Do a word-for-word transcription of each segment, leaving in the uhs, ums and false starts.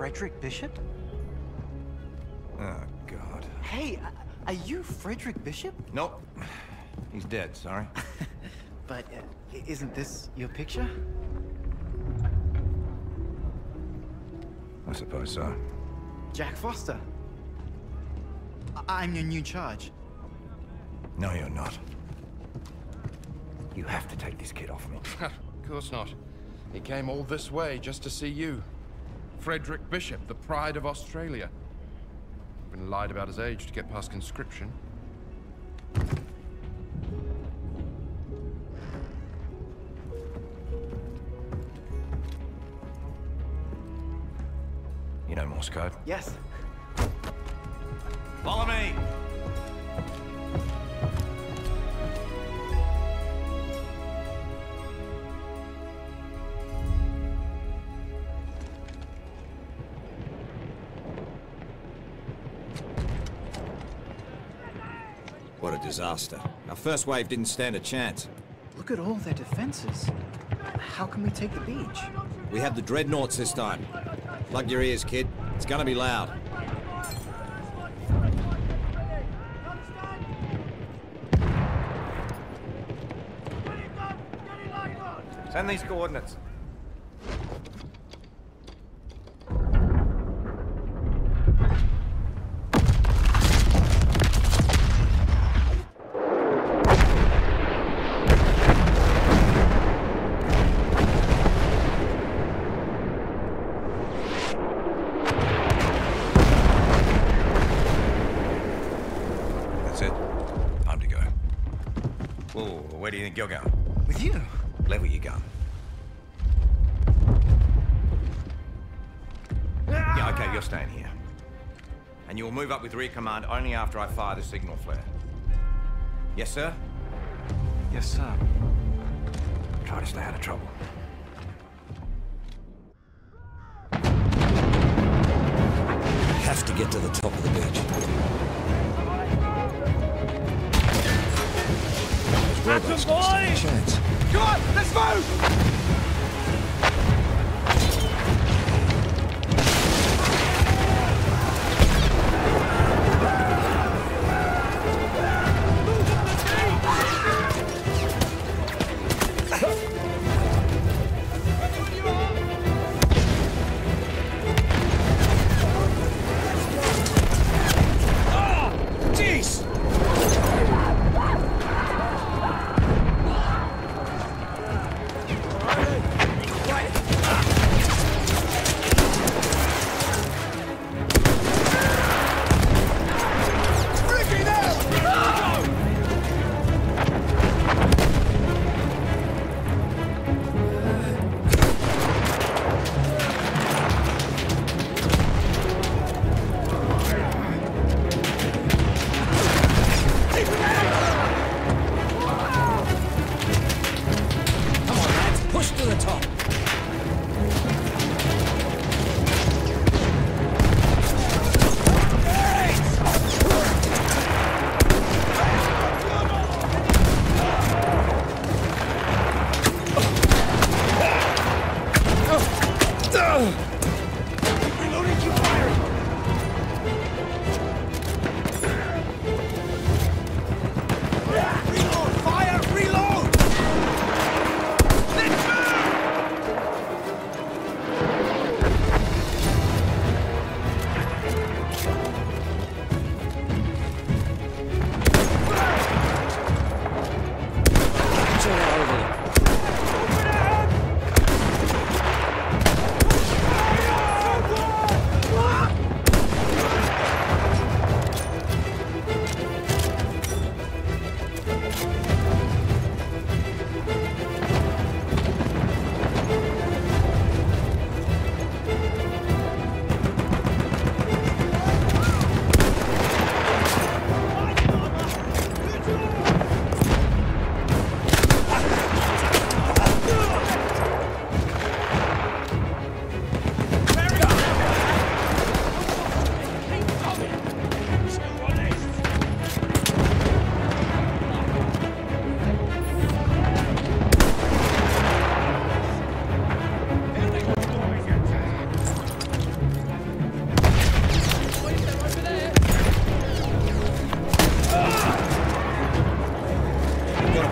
Frederick Bishop? Oh, God. Hey, are you Frederick Bishop? Nope. He's dead, sorry. But uh, isn't this your picture? I suppose so. Jack Foster. I'm your new charge. No, you're not. You have to take this kid off me. Of course not. He came all this way just to see you. Frederick Bishop, the pride of Australia. He's been lied about his age to get past conscription. You know Morse code? Yes. Follow me! What a disaster. Our first wave didn't stand a chance. Look at all their defenses. How can we take the beach? We have the dreadnoughts this time. Plug your ears, kid. It's gonna be loud. Send these coordinates. That's it. Time to go. Whoa, where do you think you're going? With you. Level your gun. Yeah, okay, you're staying here. And you will move up with rear command only after I fire the signal flare. Yes, sir? Yes, sir. Try to stay out of trouble. Have to get to the top of the beach. That's a chance. Come on, let's move!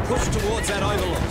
push towards that island.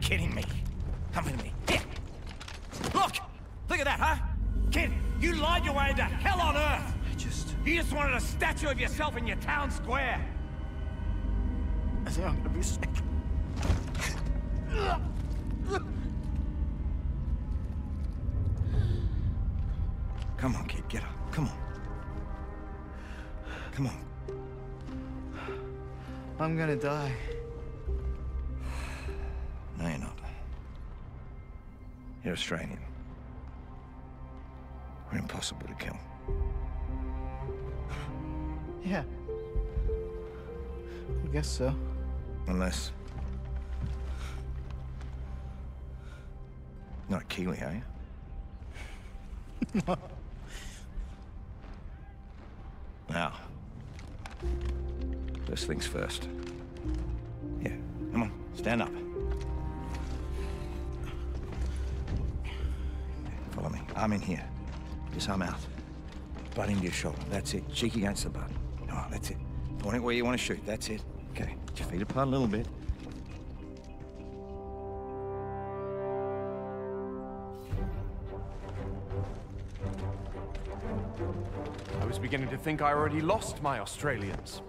Kidding me? Come with me. Here. Look! Look at that, huh? Kid, you lied your way to hell on earth! I just... You just wanted a statue of yourself in your town square! I think I'm gonna be sick. Come on, kid, get up. Come on. Come on. I'm gonna die. No, you're not. You're Australian. We're impossible to kill. Yeah. I guess so. Unless... Not a Kiwi, are you? No. Now. First things first. Yeah, come on, stand up. Follow me. Arm in here. Just arm out. Butt into your shoulder. That's it. Cheek against the butt. All right, that's it. Point it where you want to shoot. That's it. Okay. Put your feet apart a little bit. I was beginning to think I already lost my Australians.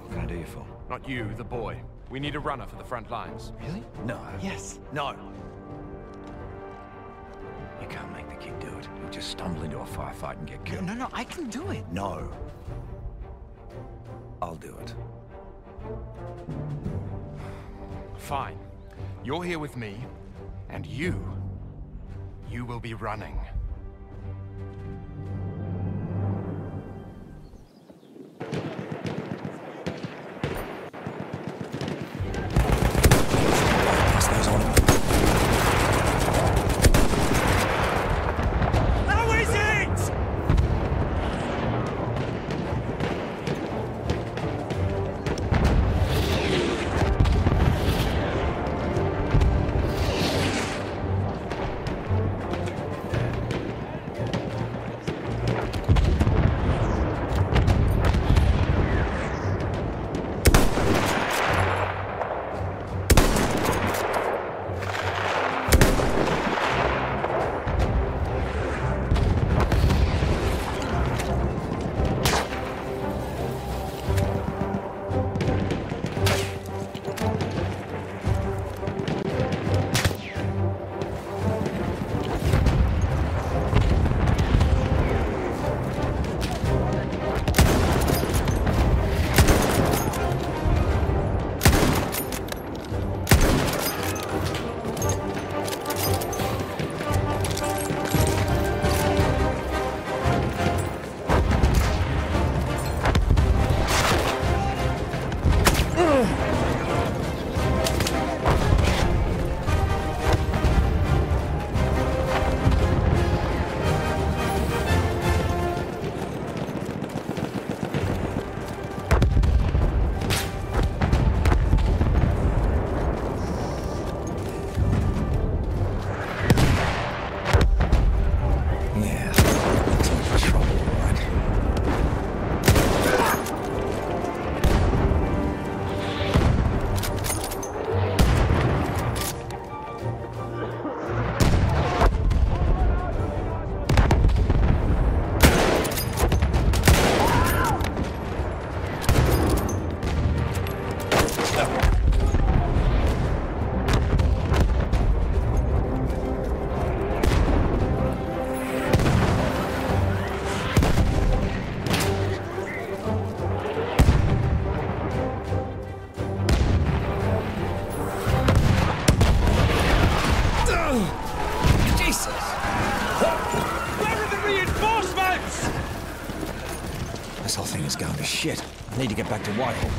What can I do you for? Not you, the boy. We need a runner for the front lines. Really? No. Yes. No. Can't make the kid do it. He'll just stumble into a firefight and get killed. No, no, no, I can do it. No. I'll do it. Fine. You're here with me, and you, you will be running. Shit, I need to get back to Whitehall.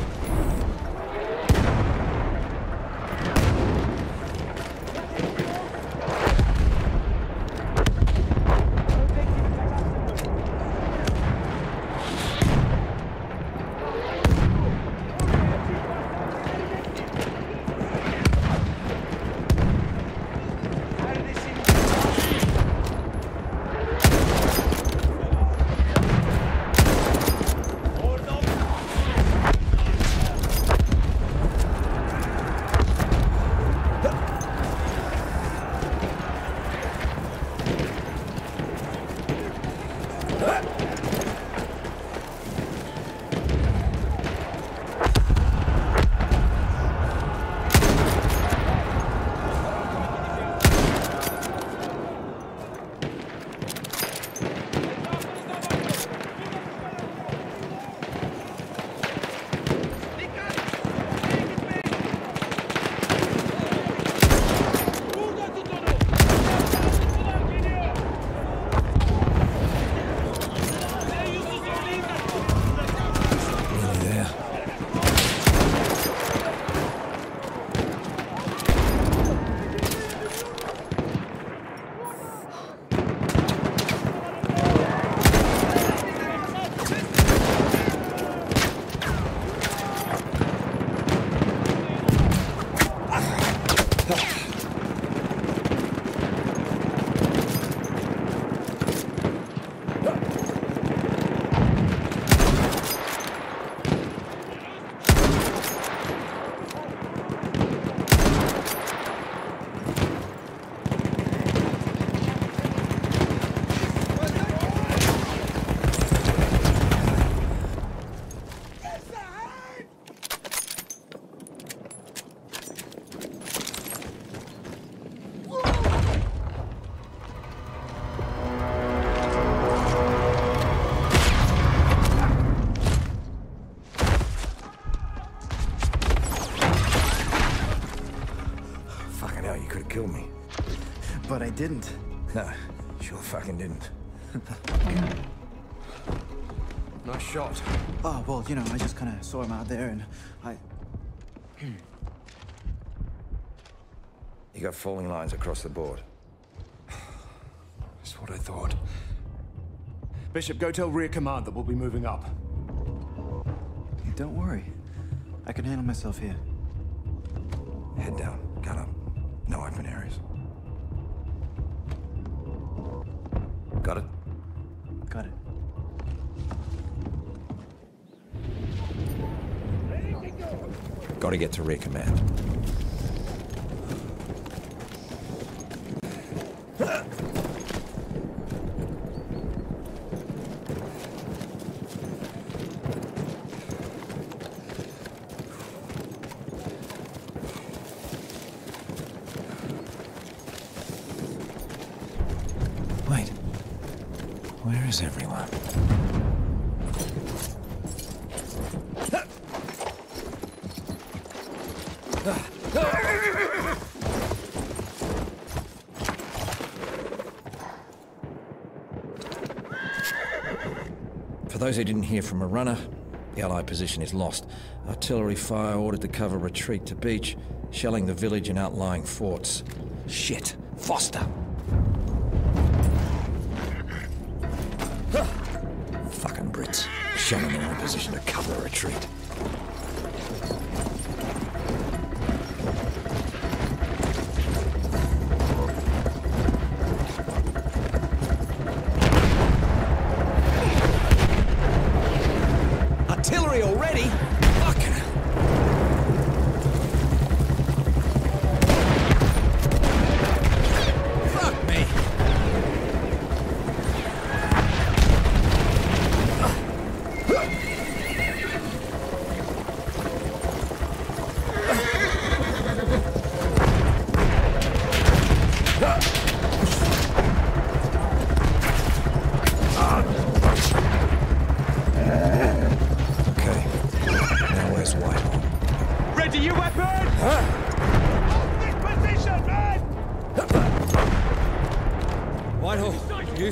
could have killed me. But I didn't. Nah, sure fucking didn't. Nice shot. Oh, well, you know, I just kind of saw him out there and I... You got falling lines across the board. That's what I thought. Bishop, go tell Rear Command that we'll be moving up. Hey, don't worry. I can handle myself here. Head down, gun up. No open areas. Got it? Got it. Gotta get to Rear Command. Wait. Where is everyone? For those who didn't hear from a runner, the Allied position is lost. Artillery fire ordered to cover retreat to beach, shelling the village and outlying forts. Shit, Foster! Fucking Brits, shelling their own position to cover a retreat.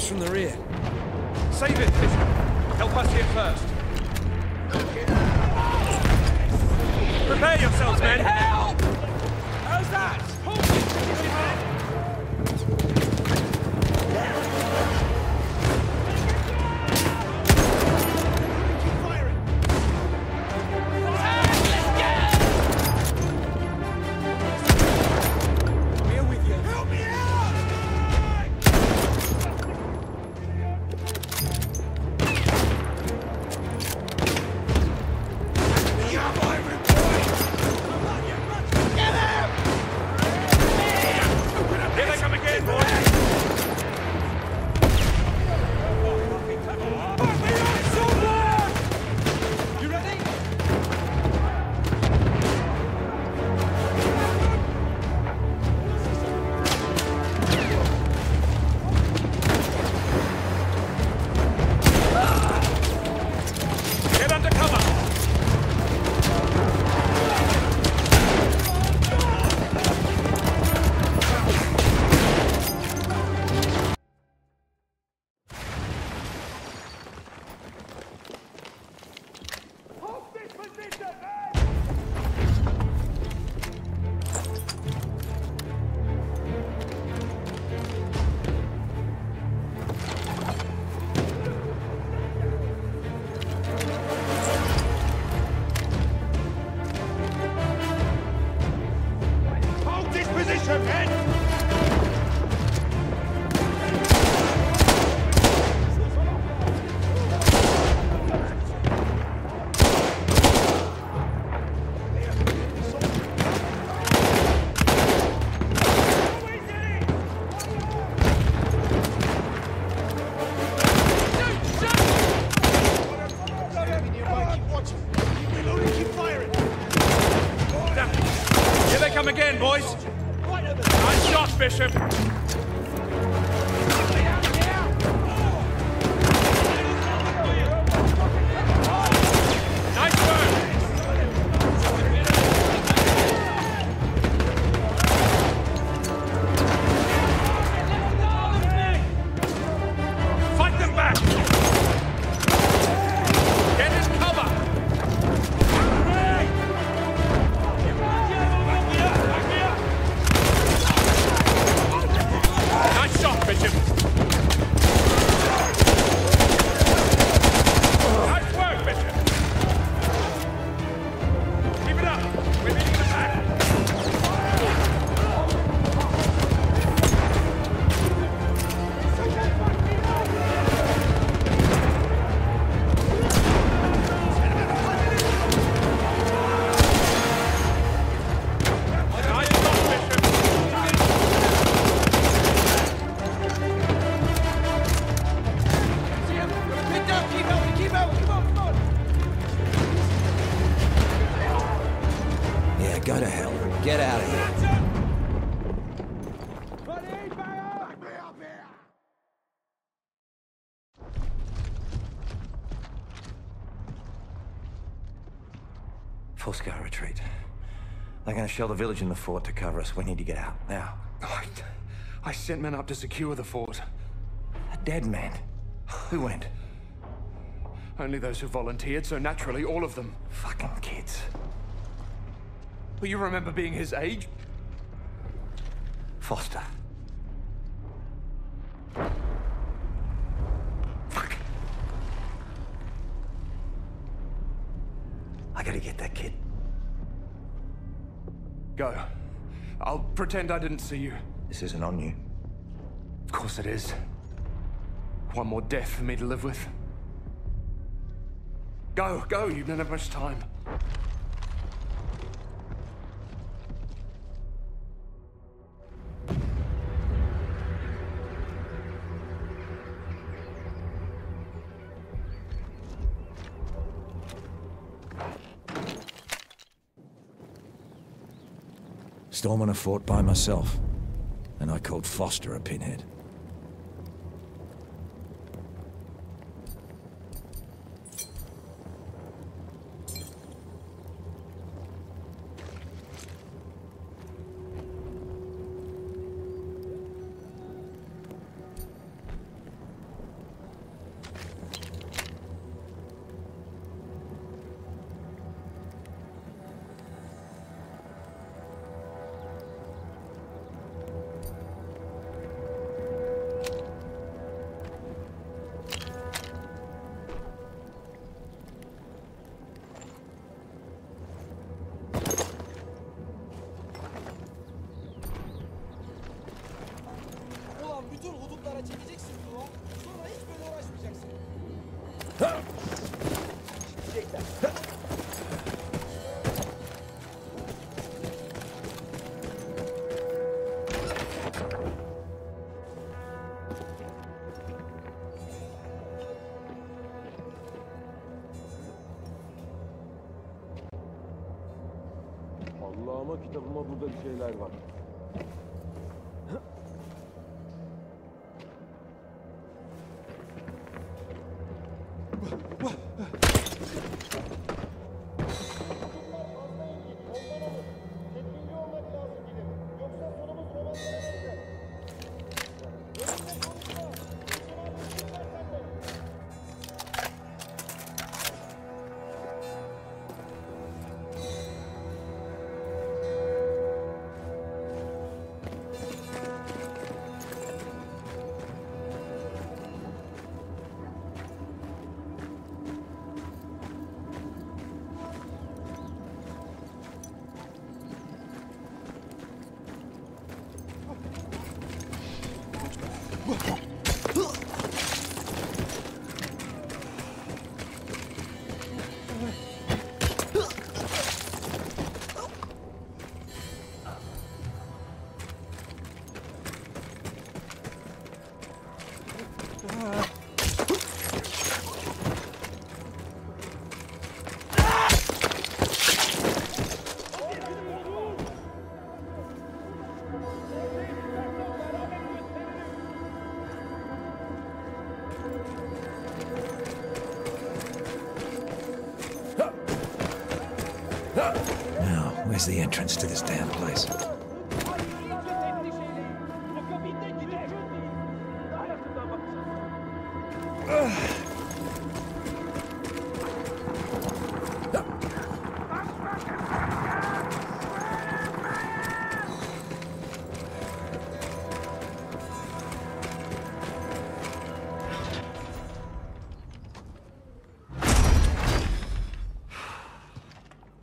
From the rear. Save it, Bishop. Help us here first. Prepare yourselves, men. Help! How's that? Hold it, men. We're with you. Help me out! Bishop. Nice work. Yeah, go to hell. Get out of here. Full scale retreat. They're going to shell the village and the fort to cover us. We need to get out now. I, I sent men up to secure the fort. A dead man? Who went? Only those who volunteered, so naturally, all of them. Fucking kids. Well, you remember being his age? Foster. Fuck. I gotta get that kid. Go. I'll pretend I didn't see you. This isn't on you. Of course it is. One more death for me to live with. Go, go, you don't have much time. Storming a fort by myself, and I called Foster a pinhead. Allah'ıma kitabıma burada bir şeyler var. Now, where's the entrance to this damn place?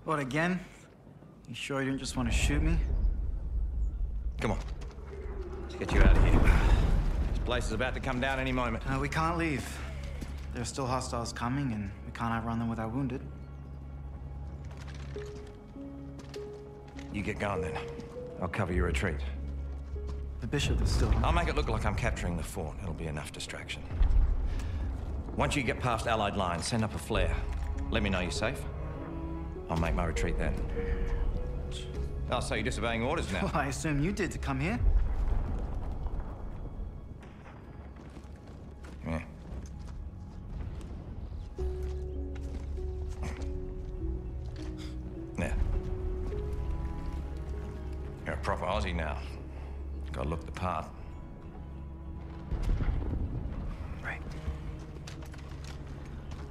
What, again? You sure you didn't just want to shoot me? Come on. Let's get you out of here. This place is about to come down any moment. Uh, we can't leave. There are still hostiles coming, and we can't outrun them with our wounded. You get going, then. I'll cover your retreat. The Bishop is still... I'll make it look like I'm capturing the fort. It'll be enough distraction. Once you get past Allied lines, send up a flare. Let me know you're safe. I'll make my retreat then. Oh, so you're disobeying orders now? Well, I assume you did to come here. Come here. Now. You're a proper Aussie now. Gotta look the part. Right.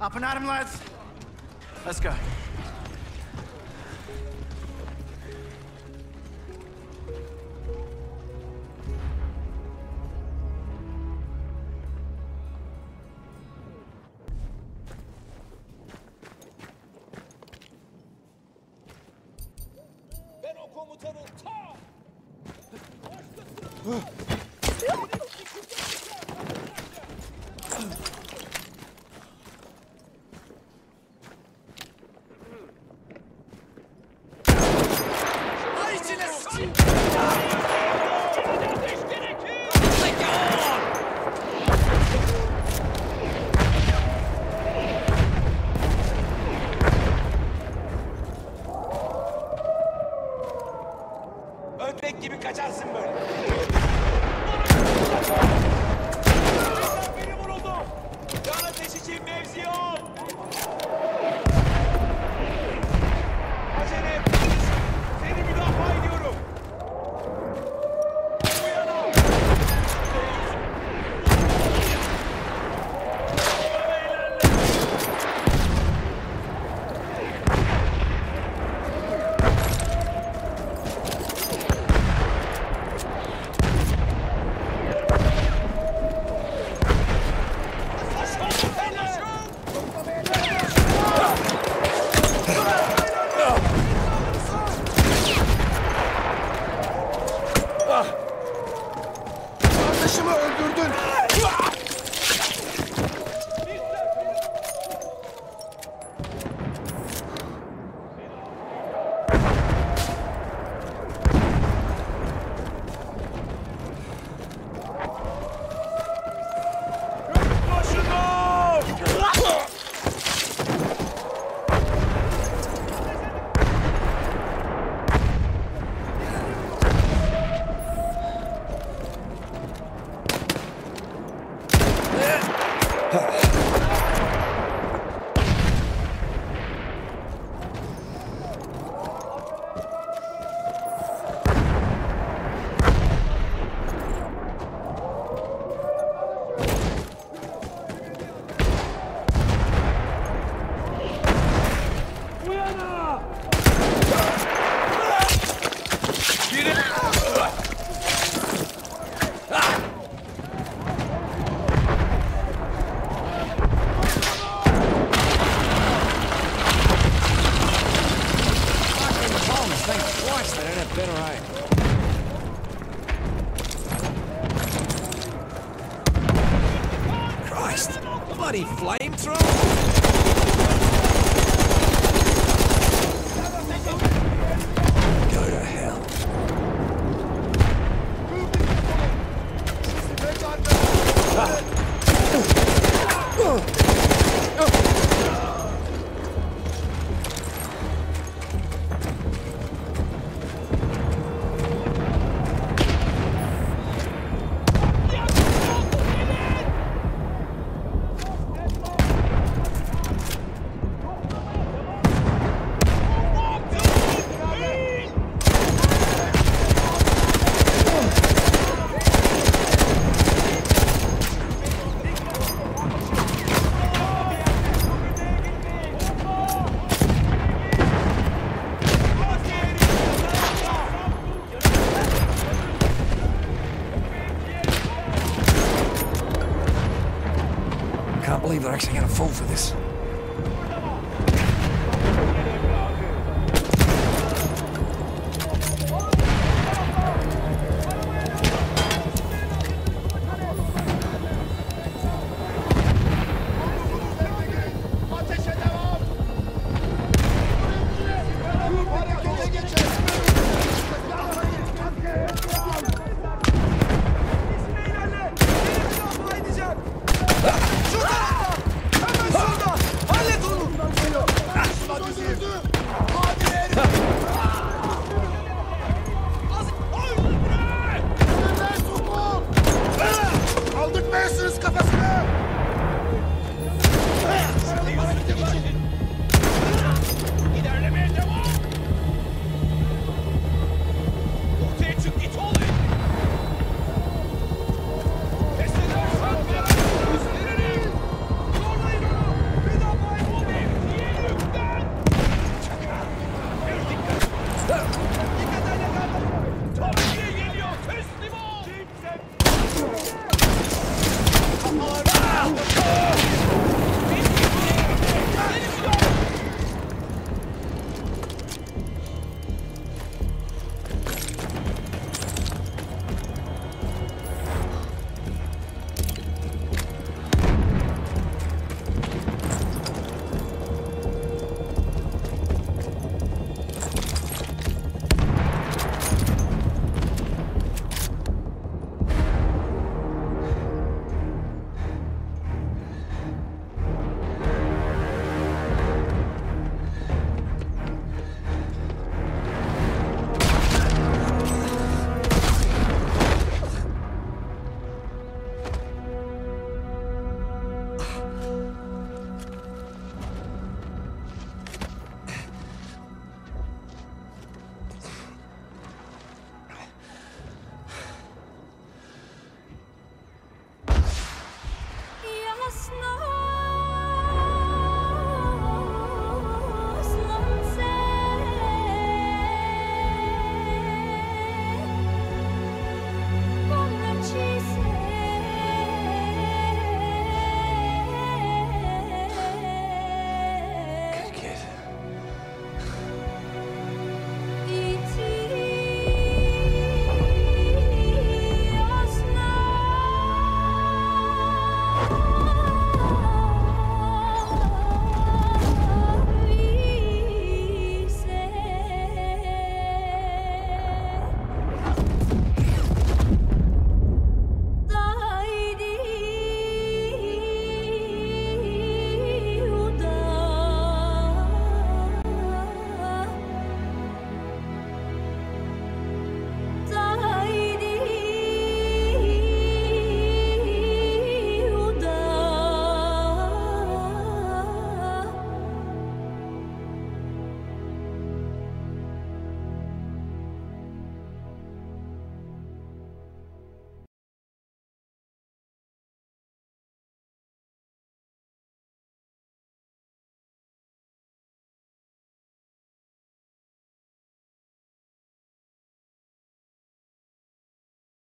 Up and at 'em, lads. Let's go. Bloody flamethrower!